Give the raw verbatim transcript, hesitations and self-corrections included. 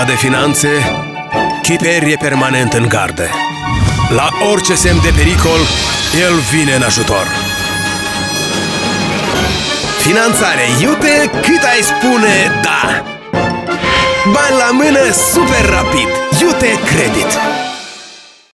vorba de finanțe, Chiper e permanent în gardă. La orice semn de pericol, el vine în ajutor. Finanțare iute cât ai spune da! Bani la mână super rapid! Iute Credit!